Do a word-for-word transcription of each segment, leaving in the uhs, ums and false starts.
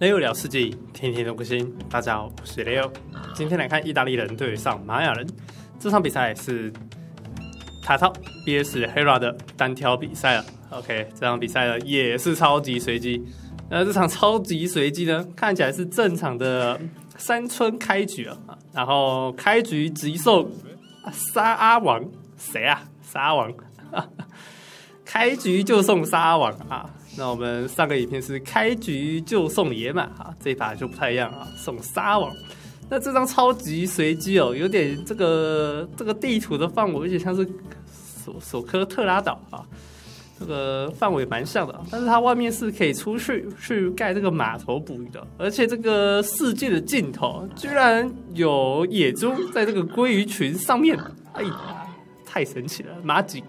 雷欧聊世纪，天天都更新。大家好，我是雷欧。今天来看意大利人对上玛雅人。这场比赛是塔套 V S Hera 的单挑比赛了。OK， 这场比赛呢也是超级随机。那这场超级随机呢，看起来是正常的三村开局啊。然后开局直送沙阿王，谁啊？沙阿王，开局就送沙阿王啊。 那我们上个影片是开局就送野马啊，这一把就不太一样啊，送沙网。那这张超级随机哦，有点这个这个地图的范围有点像是索索科特拉岛啊，这个范围蛮像的、啊。但是它外面是可以出去去盖这个码头捕鱼的，而且这个世界的尽头居然有野猪在这个鲑鱼群上面，哎呀，太神奇了 ，magic。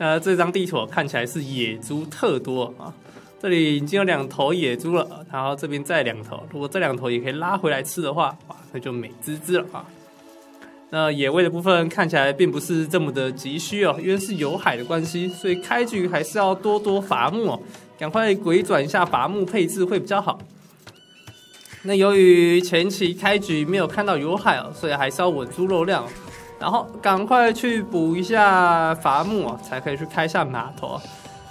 那这张地图看起来是野猪特多啊，这里已经有两头野猪了，然后这边再两头，如果这两头也可以拉回来吃的话，哇，那就美滋滋了啊。那野味的部分看起来并不是这么的急需哦，因为是有海的关系，所以开局还是要多多伐木哦，赶快鬼转一下伐木配置会比较好。那由于前期开局没有看到有海哦，所以还是要稳住肉量。 然后赶快去补一下伐木、啊，才可以去开下码头、啊。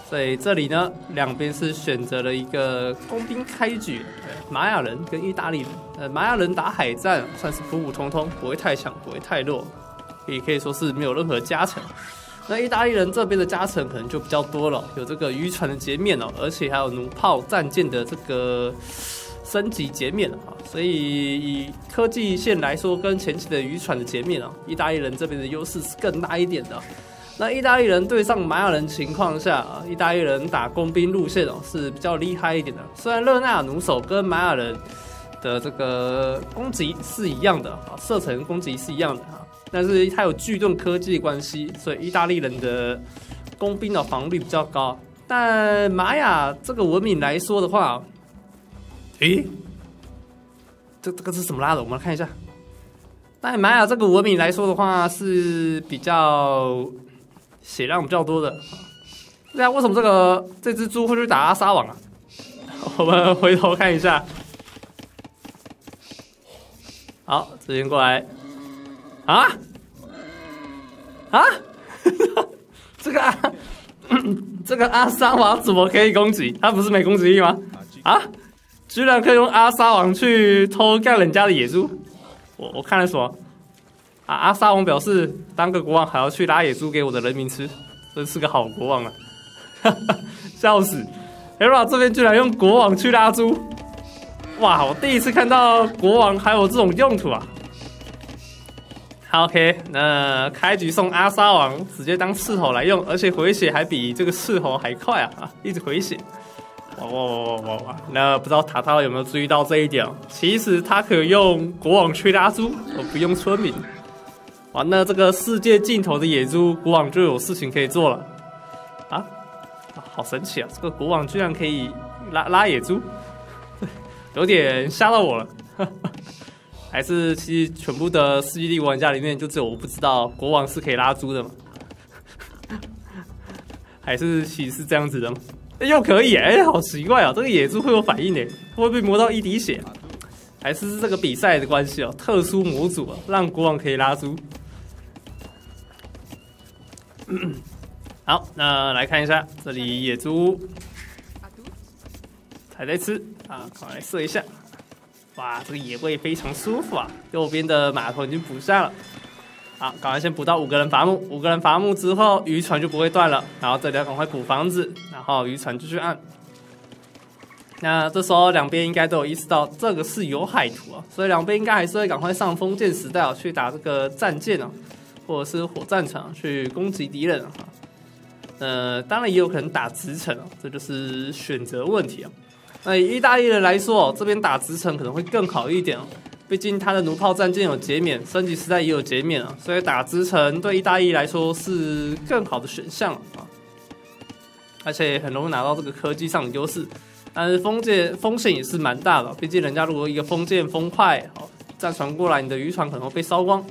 所以这里呢，两边是选择了一个工兵开局，玛雅人跟意大利人。呃，玛雅人打海战算是普普通通，不会太强，不会太弱，也可以说是没有任何加成。那意大利人这边的加成可能就比较多了，有这个渔船的截面哦，而且还有弩炮战舰的这个。 升级截面啊，所以以科技线来说，跟前期的渔船的截面啊，意大利人这边的优势是更大一点的。那意大利人对上玛雅人情况下啊，意大利人打工兵路线哦是比较厉害一点的。虽然热那亚弩手跟玛雅人的这个攻击是一样的啊，射程攻击是一样的啊，但是它有巨盾科技关系，所以意大利人的工兵的防御比较高。但玛雅这个文明来说的话， 诶，这这个是什么拉的？我们来看一下。但玛雅这个文明来说的话，是比较血量比较多的。对啊，为什么这个这只猪会去打阿沙网啊？我们回头看一下。好，直接过来。啊啊！这个、啊、这个阿沙网怎么可以攻击？他不是没攻击力吗？啊！ 居然可以用阿沙王去偷干人家的野猪，我我看了什么？啊，阿沙王表示当个国王还要去拉野猪给我的人民吃，真是个好国王啊！哈哈，笑死 ！Hera 这边居然用国王去拉猪，哇！我第一次看到国王还有这种用途啊！好 ，OK， 那开局送阿沙王直接当刺头来用，而且回血还比这个刺头还快啊！一直回血。 哇哇哇哇哇！那不知道塔塔有没有注意到这一点、哦？其实他可用国王去拉猪，我不用村民。哇，那这个世界尽头的野猪国王就有事情可以做了啊！好神奇啊！这个国王居然可以拉拉野猪，有点吓到我了。还是其实全部的世纪帝国玩家里面，就只有我不知道国王是可以拉猪的吗？还是其实是这样子的吗？ 又可以哎、欸，好奇怪哦、喔！这个野猪会有反应哎、欸，会被磨到一滴血，还是这个比赛的关系哦、喔？特殊模组啊、喔，让国王可以拉猪。好，那来看一下这里野猪还在吃啊，快来射一下！哇，这个野味非常舒服啊！右边的码头已经补上了。 好，赶快先补到五个人伐木，五个人伐木之后，渔船就不会断了。然后这里要赶快补房子，然后渔船继续按。那这时候两边应该都有意识到这个是有海图啊，所以两边应该还是会赶快上封建时代、啊、去打这个战舰啊，或者是火战船、啊、去攻击敌人啊。呃，当然也有可能打直城啊，这就是选择问题啊。那以意大利人来说、啊，这边打直城可能会更好一点哦、啊。 毕竟他的弩炮战舰有减免，升级时代也有减免啊，所以打支撑对意大利来说是更好的选项啊，而且很容易拿到这个科技上的优势。但是封建风险也是蛮大的，毕竟人家如果一个封建风块哦战船过来，你的渔船可能会被烧光。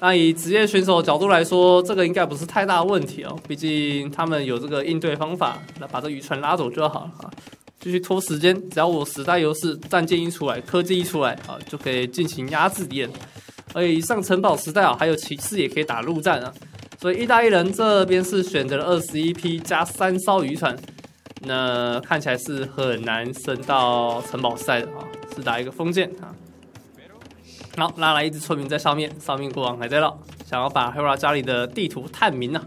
那以职业选手的角度来说，这个应该不是太大问题哦，毕竟他们有这个应对方法，那把这渔船拉走就好了啊。继续拖时间，只要我时代优势，战舰一出来，科技一出来啊，就可以进行压制敌人。而以上城堡时代啊，还有骑士也可以打陆战啊。所以意大利人这边是选择了二十一批加三艘渔船，那看起来是很难升到城堡时代的啊，是打一个封建啊。好，拉来一支村民在上面，上面国王还在绕，想要把 Hera 家里的地图探明呢、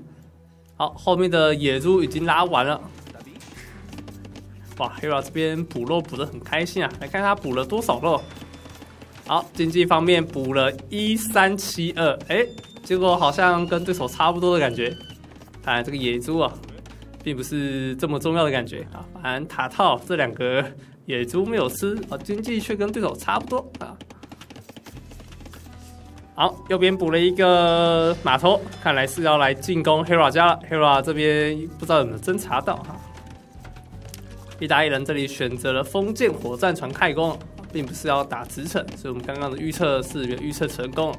啊。好，后面的野猪已经拉完了。 哇 ，Hera 这边补肉补得很开心啊！来看他补了多少肉。好，经济方面补了一三七二，哎，结果好像跟对手差不多的感觉。看来这个野猪啊，并不是这么重要的感觉啊。反正塔套这两个野猪没有吃啊，经济却跟对手差不多啊。好，右边补了一个码头，看来是要来进攻 Hera 家了。Hera 这边不知道有没有侦察到哈、啊。 意大利人这里选择了封建火战船开工，并不是要打直程，所以我们刚刚的预测是预测成功。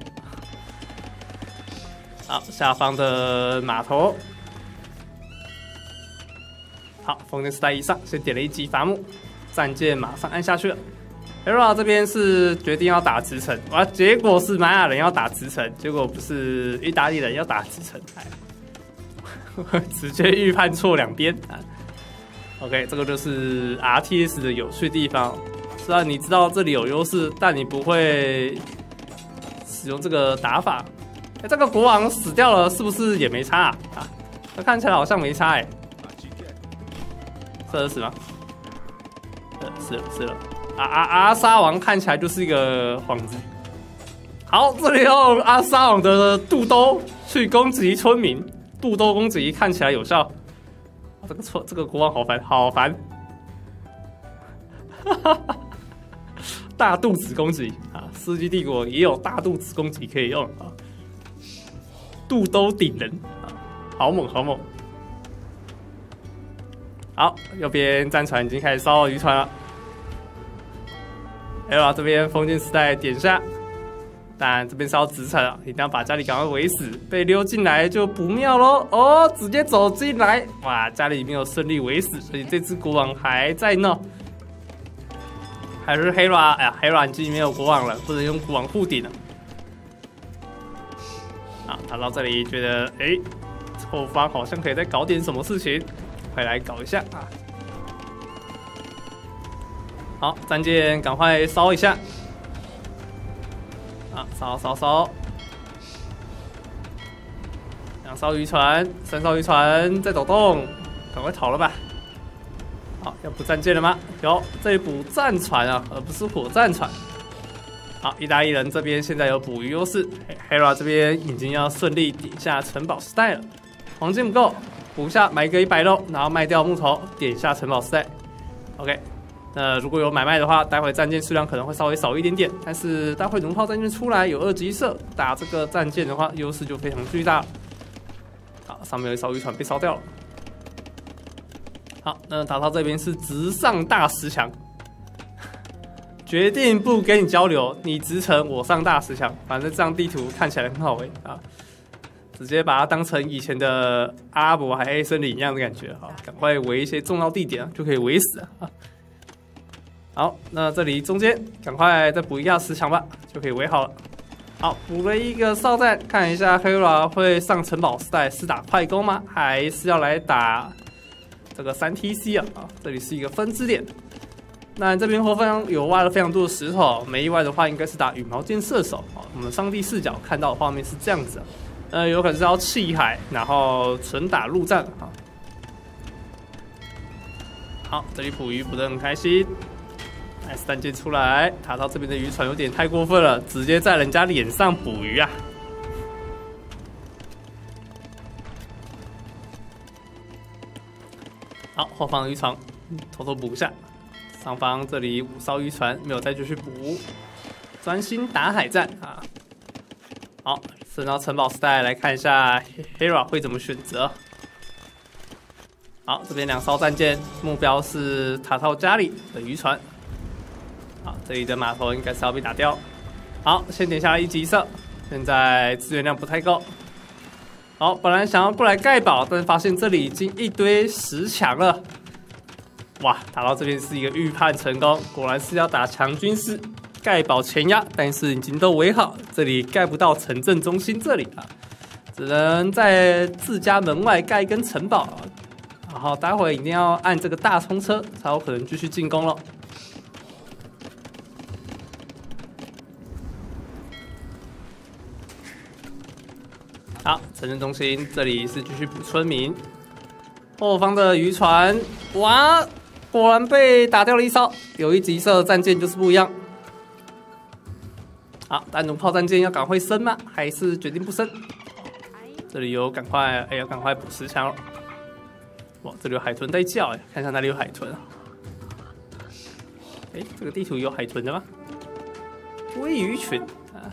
好，下方的码头。好，封建时代以上，先点了一级伐木，战舰马上按下去了。Hera 这边是决定要打直程，啊，结果是玛雅人要打直程，结果不是意大利人要打直程，哎、直接预判错两边啊。 OK， 这个就是 R T S 的有趣地方。虽然你知道这里有优势，但你不会使用这个打法。哎，这个国王死掉了，是不是也没差啊？啊他看起来好像没差哎。射得死吗？呃，死了死了。啊啊阿沙王看起来就是一个幌子。好，这里用阿沙王的肚兜去攻击村民，肚兜攻击看起来有效。 这个错，这个国王好烦，好烦！大肚子攻击啊，《世纪帝国》也有大肚子攻击可以用啊，肚兜顶人啊，好猛好猛！好，右边战船已经开始烧渔船了。Hera 这边封建时代点下，但这边烧直程了，一定要把家里赶快围死，被溜进来就不妙喽！哦，直接走进来，哇，家里没有顺利围死，所以这只国王还在闹。还是 Hera， 哎呀 ，Hera 已经没有国王了，不能用国王护顶了。啊，他到这里觉得，哎、欸，后方好像可以再搞点什么事情，快来搞一下啊！好，战舰赶快烧一下。 烧烧烧！两艘渔船，三艘渔船在走动，赶快逃了吧！好，要补战舰了吗？有，这里补战船啊，而不是火战船。好，意大利人这边现在有捕鱼优势 ，Hera 这边已经要顺利点下城堡时代了。黄金不够，补下买个一百肉，然后卖掉木头，点下城堡时代。OK。 那如果有买卖的话，待会战舰数量可能会稍微少一点点，但是待会弩炮战舰出来有二级射，打这个战舰的话，优势就非常巨大了。好，上面有一艘渔船被烧掉了。好，那打到这边是直上大石墙，决定不跟你交流，你直程我上大石墙，反正这张地图看起来很好玩啊，直接把它当成以前的阿拉伯海黑森林一样的感觉啊，赶快围一些重要地点啊，就可以围死啊。 好，那这里中间赶快再补一下石墙吧，就可以围好了。好，补了一个哨站，看一下 Hera 会上城堡时代是打快攻吗？还是要来打这个三 T C 啊？啊，这里是一个分支点。那这边后方有挖了非常多的石头，没意外的话应该是打羽毛箭射手啊。我们上帝视角看到的画面是这样子啊，呃，有可能是要弃海，然后纯打陆战啊。好，这里捕鱼捕得很开心。 S 战舰出来，塔到这边的渔船有点太过分了，直接在人家脸上捕鱼啊！好，后方的渔船偷偷补一下，上方这里五艘渔船没有再继续补，专心打海战啊！好，升到城堡时代来看一下 Hera 会怎么选择。 好，这边两艘战舰，目标是塔套家里的渔船。 好，这里的码头应该是要被打掉。好，先点下来一级射，现在资源量不太够。好，本来想要过来盖堡，但是发现这里已经一堆石墙了。哇，打到这边是一个预判成功，果然是要打强军师，盖保前压，但是已经都围好，这里盖不到城镇中心这里啊，只能在自家门外盖一根城堡、啊，然后待会一定要按这个大冲车才有可能继续进攻了。 好，城镇中心这里是继续补村民。后方的渔船，哇，果然被打掉了一艘。有一级射战舰就是不一样。好，单独炮战舰要赶快升吗？还是决定不升？这里有赶快，哎，要赶快补石墙了。哇，这里有海豚在叫，哎，看一下哪里有海豚啊？哎，这个地图有海豚的吗？鲑鱼群啊。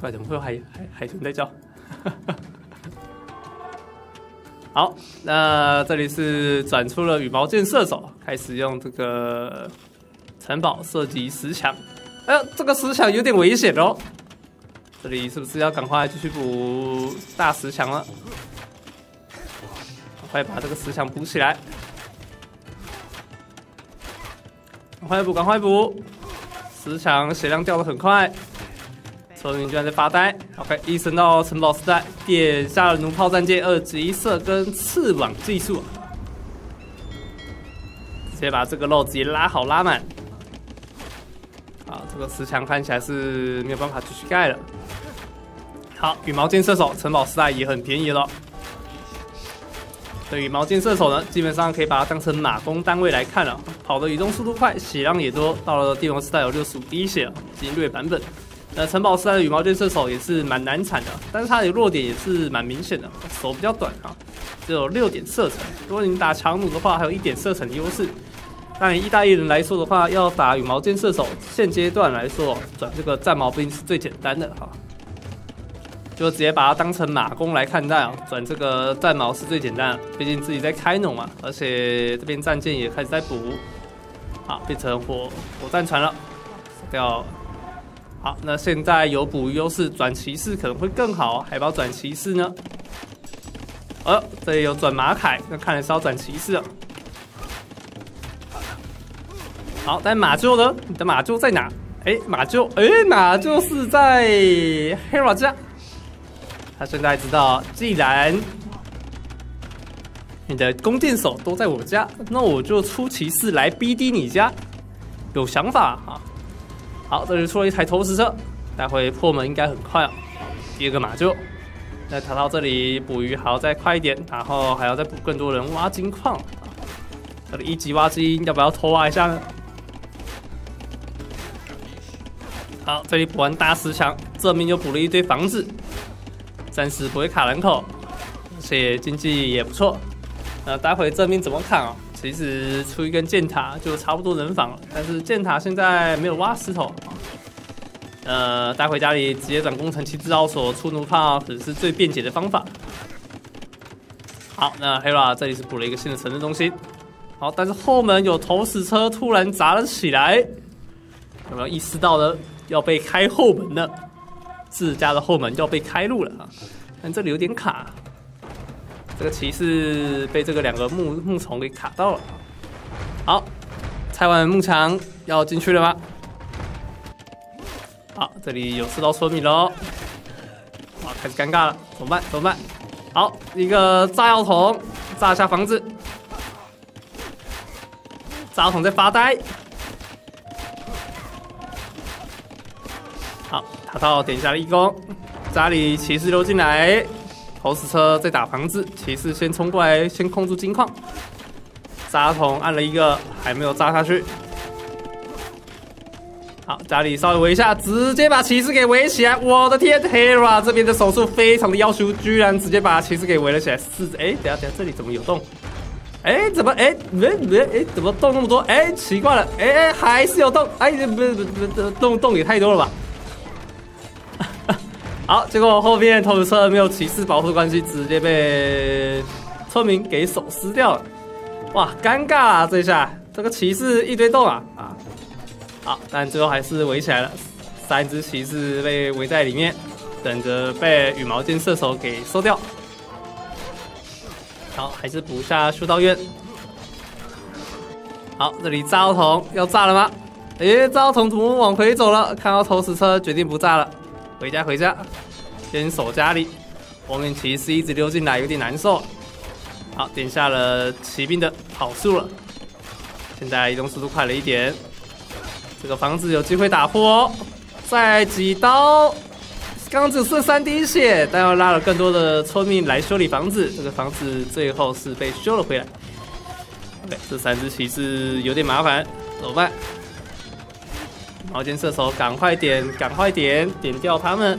怪怎么会有海海海豚在叫？好，那这里是转出了羽毛箭射手，开始用这个城堡射击石墙。哎呦，这个石墙有点危险哦！这里是不是要赶快继续补大石墙了？赶快把这个石墙补起来！赶快补，赶快补！石墙血量掉得很快。 村民居然在发呆。OK， 一升到城堡时代，点下了弩炮战舰二级射跟翅膀技术，直接把这个肉直接拉好拉满。好，这个石墙看起来是没有办法继续盖了。好，羽毛箭射手城堡时代也很便宜了。这羽毛箭射手呢，基本上可以把它当成马工单位来看了，跑的移动速度快，血量也多。到了帝王时代有六十五滴血，已经略版本。 呃，城堡时代的羽毛箭射手也是蛮难缠的，但是它的弱点也是蛮明显的，手比较短啊，只有六点射程。如果你打强弩的话，还有一点射程的优势。但意大利人来说的话，要打羽毛箭射手，现阶段来说转这个战矛兵是最简单的哈，就直接把它当成马弓来看待啊，转这个战矛是最简单的，毕竟自己在开弩嘛，而且这边战舰也开始在补，啊，变成火火战船了，要。 好，那现在有捕鱼优势，转骑士可能会更好。海豹转骑士呢？呃、哦，这里有转马凯，那看来是要转骑士了。好，但马厩呢？你的马厩在哪？哎、欸，马厩，哎、欸，马厩是在 Hera 家。他现在知道，既然你的弓箭手都在我家，那我就出骑士来逼逼你家。有想法啊！ 好，这里出了一台投石车，待会破门应该很快哦。第二个马厩，那逃到这里捕鱼还要再快一点，然后还要再捕更多人挖金矿。这里一级挖金，要不要偷挖一下呢？好，这里补完大石墙，这边又补了一堆房子，暂时不会卡人口，而且经济也不错。那待会这边怎么看哦？ 其实出一根箭塔就差不多能防了，但是箭塔现在没有挖石头。呃，带回家里直接转工程器制造所出弩炮，只是最便捷的方法。好，那 Hera 这里是补了一个新的城镇中心。好，但是后门有投石车突然砸了起来，有没有意识到呢？要被开后门了，自家的后门要被开路了啊！但这里有点卡。 这个骑士被这个两个木木虫给卡到了。好，拆完木墙要进去了吗？好，这里有四道村民喽。哇，开始尴尬了，怎么办？怎么办？好，一个炸药桶炸一下房子。炸药桶在发呆。好，塔套点下了一攻，家里骑士溜进来。 投石车在打房子，骑士先冲过来，先控住金矿。炸筒按了一个，还没有炸下去。好，家里稍微围一下，直接把骑士给围起来。我的天 ，Hera 这边的手速非常的要求，居然直接把骑士给围了起来。是，哎，等下等下，这里怎么有洞？哎，怎么哎，没没哎，怎么洞那么多？哎，奇怪了，哎哎，还是有洞。哎，不不不，洞洞也太多了吧。 好，结果后面投石车没有骑士保护关系，直接被村民给手撕掉了。哇，尴尬啊！这下这个骑士一堆洞啊啊！好，但最后还是围起来了，三只骑士被围在里面，等着被羽毛箭射手给收掉。好，还是补下修道院。好，这里炸药桶要炸了吗？诶，炸药桶怎么往回走了？看到投石车，决定不炸了，回家回家，先守家里。亡灵骑士一直溜进来，有点难受。好，点下了骑兵的跑速了。现在移动速度快了一点，这个房子有机会打破哦。再几刀。 刚刚只剩三滴血，但要拉了更多的村民来修理房子。这个房子最后是被修了回来。对，这三只骑士有点麻烦，怎么办？毛尖射手，赶快点，赶快点，点掉他们。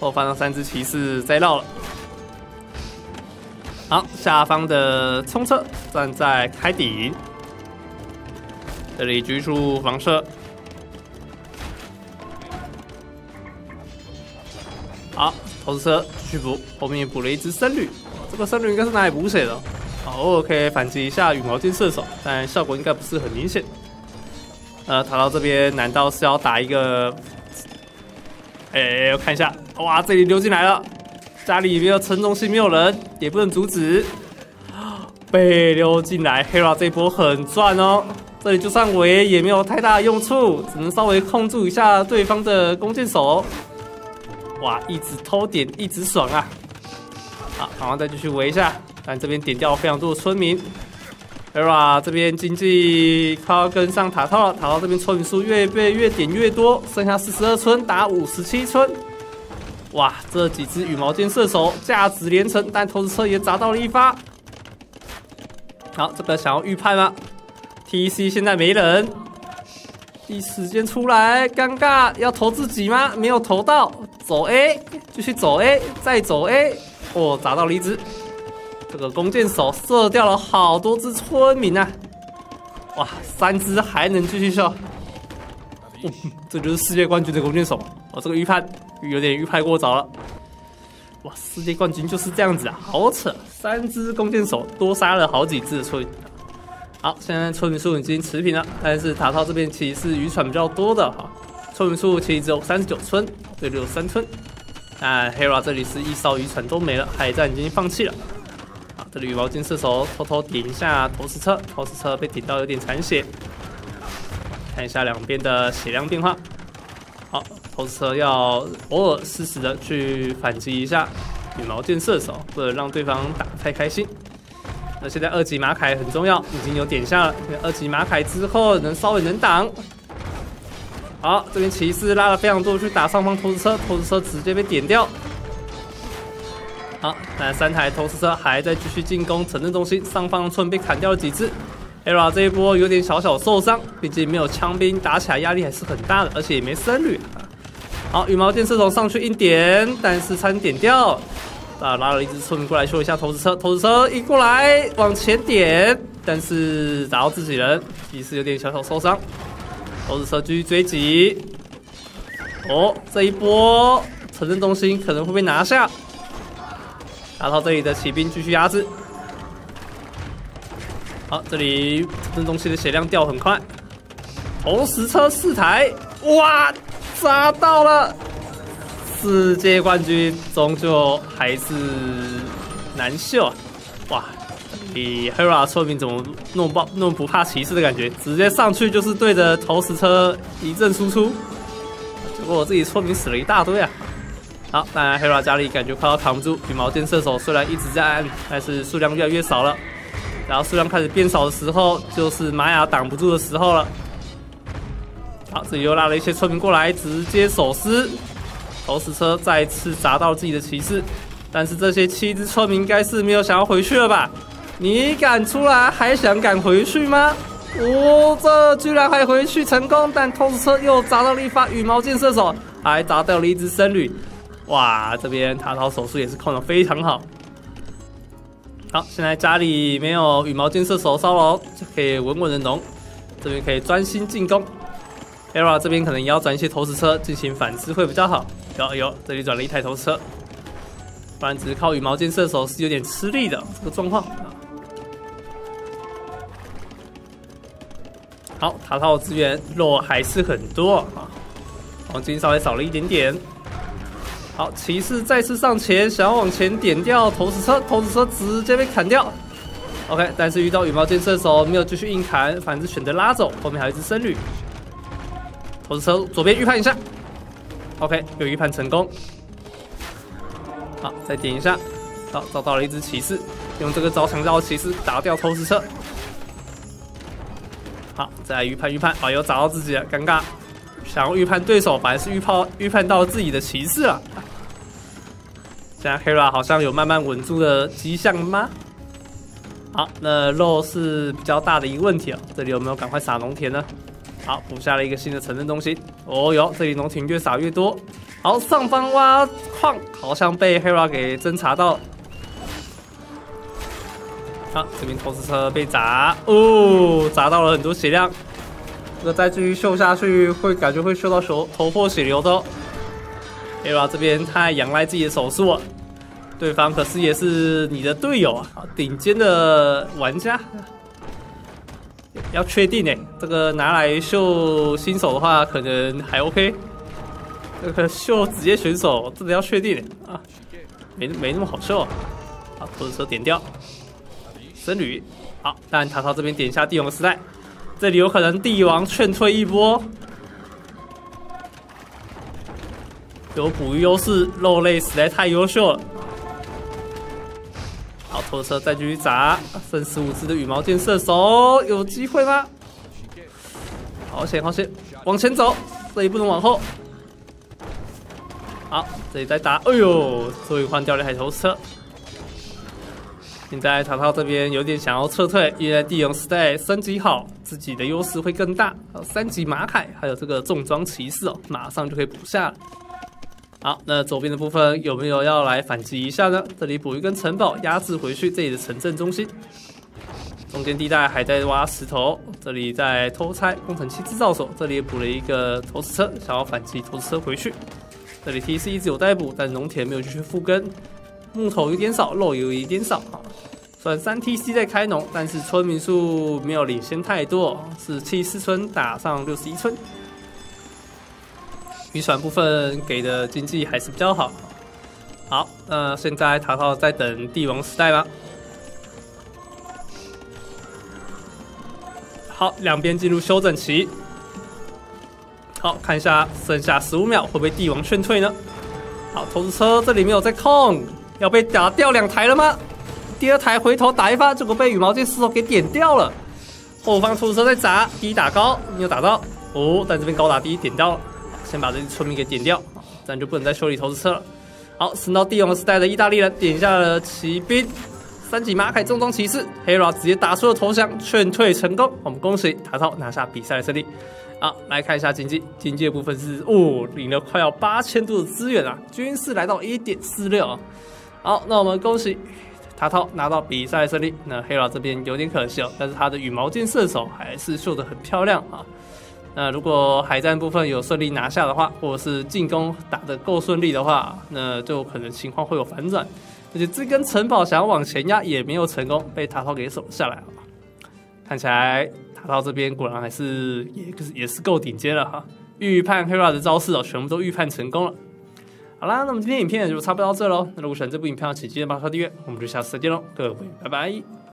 后方的三只骑士再绕了。好，下方的冲车站在开顶，这里居住房舍。 好，投石车去补，后面补了一只僧侣，这个僧侣应该是拿来补血的。好，偶尔可以反击一下羽毛箭射手，但效果应该不是很明显。呃，逃到这边难道是要打一个？哎、欸，我看一下，哇，这里溜进来了，家里没有城中心没有人，也不能阻止，被溜进来。Hera 这一波很赚哦，这里就算围也没有太大的用处，只能稍微控住一下对方的弓箭手。 哇，一直偷点，一直爽啊！好，然后再继续围一下，但这边点掉非常多的村民。Hera 这边经济快要跟上塔套了，塔套这边村民数越被越点越多，剩下四十二村打五十七村。哇，这几只羽毛箭射手价值连城，但投石车也砸到了一发。好，这个想要预判吗 ？T C 现在没人，第一时间出来，尴尬，要投自己吗？没有投到。 走 A， 继续走 A， 再走 A， 哦，砸到了一只，这个弓箭手射掉了好多只村民啊！哇，三只还能继续射、哦，这就是世界冠军的弓箭手。我、哦、这个预判有点预判过早了。哇，世界冠军就是这样子啊，好扯！三只弓箭手多杀了好几只村。好，现在村民数已经持平了，但是塔套这边其实是渔船比较多的哈。 村民数其实只有三十九村，对，只有三村。但 Hera 这里是一艘渔船都没了，海战已经放弃了。啊，这里羽毛箭射手偷偷点一下投石车，投石车被点到有点残血。看一下两边的血量变化。好，投石车要偶尔适时的去反击一下羽毛箭射手，不能让对方打太开心。那现在二级马凯很重要，已经有点下了。二级马凯之后能稍微能挡。 好，这边骑士拉了非常多去打上方投石车，投石车直接被点掉。好，那三台投石车还在继续进攻城镇中心，上方村被砍掉了几只。Hera 这一波有点小小受伤，毕竟没有枪兵，打起来压力还是很大的，而且也没僧侣、啊。好，羽毛箭射手上去一点，但是差点点掉。啊，拉了一只村民过来修一下投石车，投石车一过来往前点，但是打到自己人，骑士有点小小受伤。 投石车继续追击，哦，这一波城镇中心可能会被拿下。打到这里的骑兵继续压制。好，这里城镇中心的血量掉很快。投石车四台，哇，砸到了！世界冠军终究还是难秀啊！哇。 以 Hera 村民怎么弄不弄不怕骑士的感觉，直接上去就是对着投石车一阵输出，结果我自己村民死了一大堆啊！好，当然 Hera 家里感觉快要扛不住，羽毛箭射手虽然一直在按，但是数量越来越少了。然后数量开始变少的时候，就是玛雅挡不住的时候了。好，这里又拉了一些村民过来，直接手撕，投石车再次砸到自己的骑士，但是这些七只村民应该是没有想要回去了吧？ 你敢出来，还想敢回去吗？哦，这居然还回去成功，但投石车又砸到了一发羽毛箭射手，还砸掉了一只僧侣。哇，这边塔套手术也是控得非常好。好，现在家里没有羽毛箭射手骚扰，就可以稳稳的农，这边可以专心进攻。Hera 这边可能也要转一些投石车进行反制会比较好。有有，这里转了一台投石车，不然只是靠羽毛箭射手是有点吃力的这个状况。 好，塔套资源肉还是很多啊，黄金稍微少了一点点。好，骑士再次上前，想要往前点掉投石车，投石车直接被砍掉。OK， 但是遇到羽毛箭射手没有继续硬砍，反而选择拉走。后面还有一只僧侣，投石车左边预判一下。OK， 有预判成功。好，再点一下，好，找到了一只骑士，用这个招想绕骑士打掉投石车。好，再来预判预判，啊、哦，又找到自己了，尴尬。 想要预判对手，反而是预判预判到自己的骑士了。现在 Hera 好像有慢慢稳住的迹象吗？好，那肉是比较大的一个问题哦。这里有没有赶快撒农田呢？好，补下了一个新的城镇中心。哦哟，这里农田越撒越多。好，上方挖矿好像被 Hera 给侦查到了。好，这边投石车被砸，哦，砸到了很多血量。 这个再继续秀下去，会感觉会秀到手头破血流的、哦。Hera 这边太仰赖自己的手速了，对方可是也是你的队友啊，顶尖的玩家。要确定哎，这个拿来秀新手的话，可能还 OK。这个秀职业选手真的要确定啊，没没那么好秀啊。好，拖车点掉，僧侣。好，但塔塔这边点一下帝王时代。 这里有可能帝王劝退一波，有捕鱼优势，肉类实在太优秀了。好，拖车再继续砸，剩十五只的羽毛箭射手有机会吗？好险好险，往前走，这里不能往后。好，这里再打，哎呦，终于换掉了海头车。 现在塔塔这边有点想要撤退，因为帝王时代升级好，自己的优势会更大。三级马凯还有这个重装骑士哦，马上就可以补下了。好，那左边的部分有没有要来反击一下呢？这里补一根城堡压制回去这里的城镇中心，中间地带还在挖石头，这里在偷拆工程器制造所，这里也补了一个投石车，想要反击投石车回去。这里 T C 一直有待补，但农田没有继续复耕。 木头有点少，肉有一点少啊。虽然三 T C 在开农，但是村民数没有领先太多，是七十村打上六十一村。渔船部分给的经济还是比较好。好，那、呃、现在塔塔在等帝王时代吗？好，两边进入休整期。好，看一下剩下十五秒会不会帝王劝退呢？好，投石车这里没有在控。 要被打掉两台了吗？第二台回头打一发，结果被羽毛箭石头给点掉了。后方出租车在砸，低打高没有打到哦，但这边高打低点掉了，先把这些村民给点掉，这样就不能再修理投资车了。好，升到帝王时代的意大利人点下了骑兵，三级马凯重装骑士 Hera 直接打出了投降，劝退成功。我们恭喜塔塔拿下比赛的胜利。好，来看一下经济，经济的部分是哦，领了快要八千多的资源啊，军事来到 一点四六 啊。 好，那我们恭喜塔塔拿到比赛胜利。那 Hera 这边有点可惜哦，但是他的羽毛箭射手还是秀得很漂亮啊。那如果海战部分有顺利拿下的话，或者是进攻打得够顺利的话，那就可能情况会有反转。而且这根城堡想要往前压也没有成功，被塔塔给守下来了。看起来塔塔这边果然还是也也是够顶尖了哈。预判 Hera 的招式哦，全部都预判成功了。 好啦，那么今天影片就差不多到这喽。那如果喜欢这部影片，请记得帮我订阅。我们就下次再见喽，各位，拜拜。